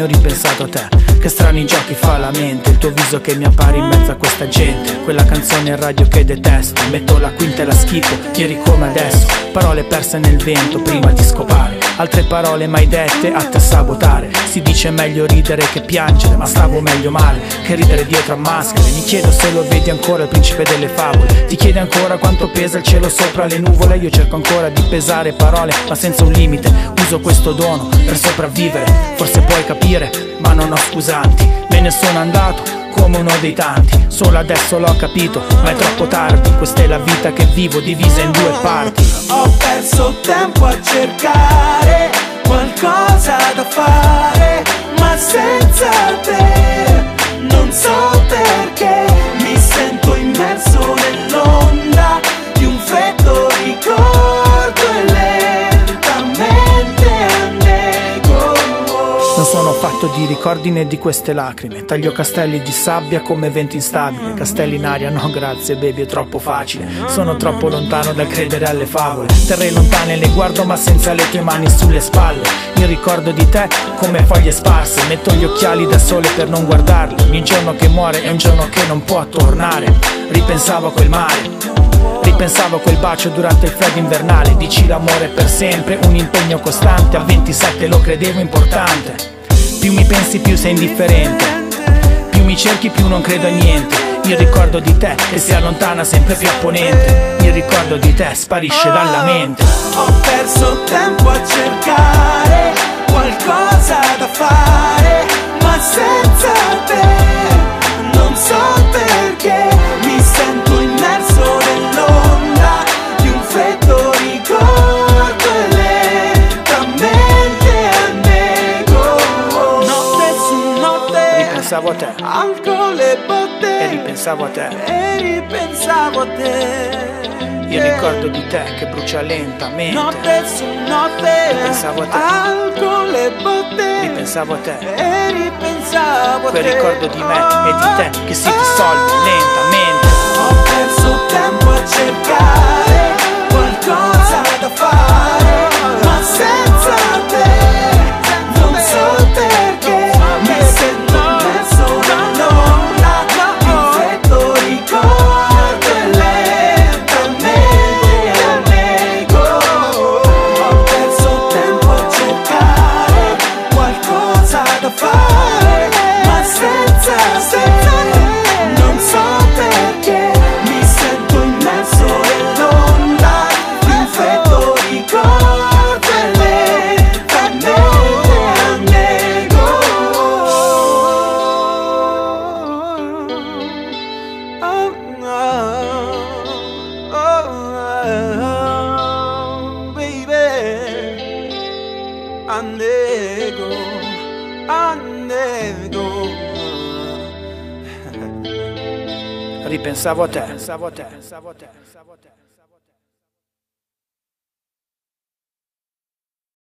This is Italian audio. ho ripensato a te. Che strani giochi fa la mente, il tuo viso che mi appare in mezzo a questa gente. Quella canzone in radio che detesto, metto la quinta e la schifo, ieri come adesso. Parole perse nel vento prima di scopare, altre parole mai dette atte a sabotare. Si dice meglio ridere che piangere, ma stavo meglio male che ridere dietro a maschere. Mi chiedo se lo vedi ancora il principe delle favole, ti chiedi ancora quanto pesa il cielo sopra le nuvole. Io cerco ancora di pesare parole ma senza un limite, uso questo dono per sopravvivere. Forse puoi capire ma non ho scusanti, me ne sono andato come uno dei tanti. Solo adesso l'ho capito ma è troppo tardi, questa è la vita che vivo divisa in due parti. Ho perso tempo a cercare qualcosa da fare, ma senza te non so perché mi sento immerso nell'onda di un freddo ricordo e lentamente annego. Non sono fatto di ricordi né di queste lacrime, taglio castelli di sabbia come vento instabile. Castelli in aria no grazie baby, è troppo facile, sono troppo lontano dal credere alle favole. Terre lontane le guardo ma senza le tue mani sulle spalle. Mi ricordo di te come foglie sparse, metto gli occhiali da sole per non guardarli. Ogni giorno che muore è un giorno che non può tornare. Ripensavo a quel mare, ripensavo a quel bacio durante il freddo invernale. Dici l'amore per sempre, un impegno costante, a 27 lo credevo importante. Più mi pensi più sei indifferente, più mi cerchi più non credo a niente. Io ricordo di te che si allontana sempre più opponente, il ricordo di te sparisce dalla mente. Ho perso tempo a cercare qualcosa da fare, ma senza te non so perché mi sento immerso nell'onda di un freddo ricordo e lentamente annego. Notte su notte ripensavo a te, alcol e botte, e ripensavo a te, e ripensavo a te. Io ricordo di te che brucia lentamente, notte su notte ripensavo a te, alcol e botte, ripensavo a te, e ripensavo a te. Quel ricordo di me e di te che si dissolve lentamente. Ho perso tempo a cercare qualcosa da fare, ma senza te non so perché mi sento perso nell'onda di un freddo ricordo e lentamente annego. Ho perso tempo a cercare qualcosa da fare, ma senza te non so perché mi sento immerso nell'onda di un freddo ricordo e lentamente annego. Baby, annego, annego. Ripensavo a te.